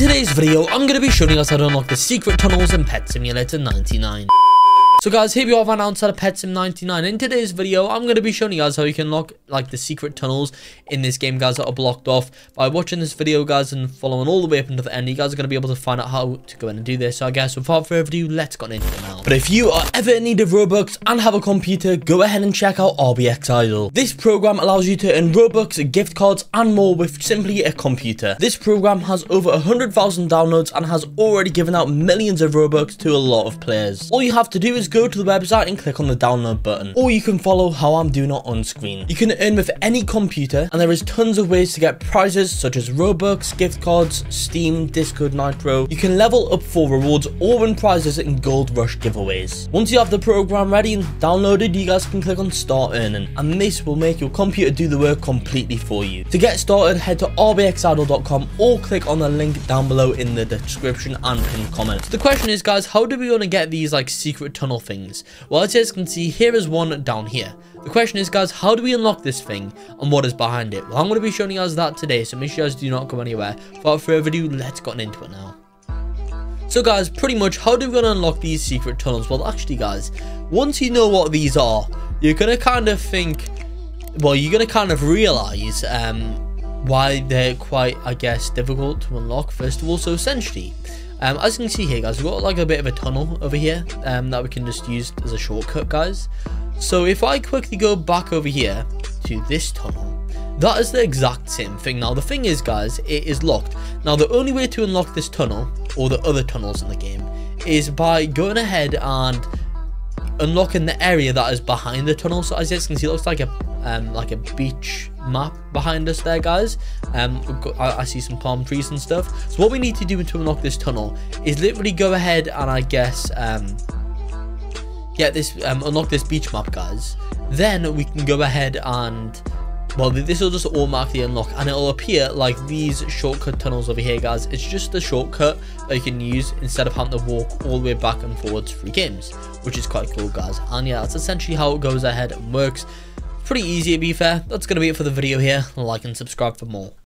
today's video, I'm going to be showing you guys how to unlock the secret tunnels in Pet Simulator 99. So guys, here we are right outside of Pet Sim 99. In today's video, I'm going to be showing you guys how you can unlock like the secret tunnels in this game, guys, that are blocked off. By watching this video, guys, and following all the way up until the end, you guys are going to be able to find out how to go in and do this. So I guess without further ado, let's get into it now. But if you are ever in need of Robux and have a computer, go ahead and check out rbxidle. This program allows you to earn Robux, gift cards, and more with simply a computer. This program has over 100,000 downloads and has already given out millions of Robux to a lot of players. All you have to do is go to the website and click on the download button, or you can follow how I'm doing it on screen. You can earn with any computer, and there is tons of ways to get prizes such as Robux, gift cards, Steam, Discord, Nitro. You can level up for rewards or win prizes in Gold Rush giveaways. Once you have the program ready and downloaded, you guys can click on start earning, and this will make your computer do the work completely for you. To get started, head to rbxidle.com or click on the link down below in the description and pinned comment. So the question is, guys, how do we want to get these like secret tunnels things? Well, as you can see, here is one down here. The question is, guys, how do we unlock this thing and what is behind it? Well, I'm going to be showing you guys that today, so make sure you guys do not go anywhere. Without further ado, let's get into it now. So guys, pretty much, how do we going to unlock these secret tunnels? Well, actually, guys, once you know what these are, you're going to kind of think, well, you're going to kind of realize why they're quite, I guess, difficult to unlock first of all. So essentially, as you can see here, guys, we've got like a bit of a tunnel over here that we can just use as a shortcut, guys. So if I quickly go back over here to this tunnel, that is the exact same thing. Now the thing is, guys, it is locked. Now the only way to unlock this tunnel or the other tunnels in the game is by going ahead and unlocking the area that is behind the tunnel. So as you can see, it looks like a beach map behind us there, guys. I see some palm trees and stuff. So what we need to do to unlock this tunnel is literally go ahead and I guess get this unlock this beach map, guys. Then we can go ahead and, well, this will just automatically unlock, and it'll appear like these shortcut tunnels over here, guys. It's just a shortcut that you can use instead of having to walk all the way back and forwards through games, which is quite cool, guys. And yeah, that's essentially how it goes ahead and works. Pretty easy, to be fair. That's going to be it for the video here. Like and subscribe for more.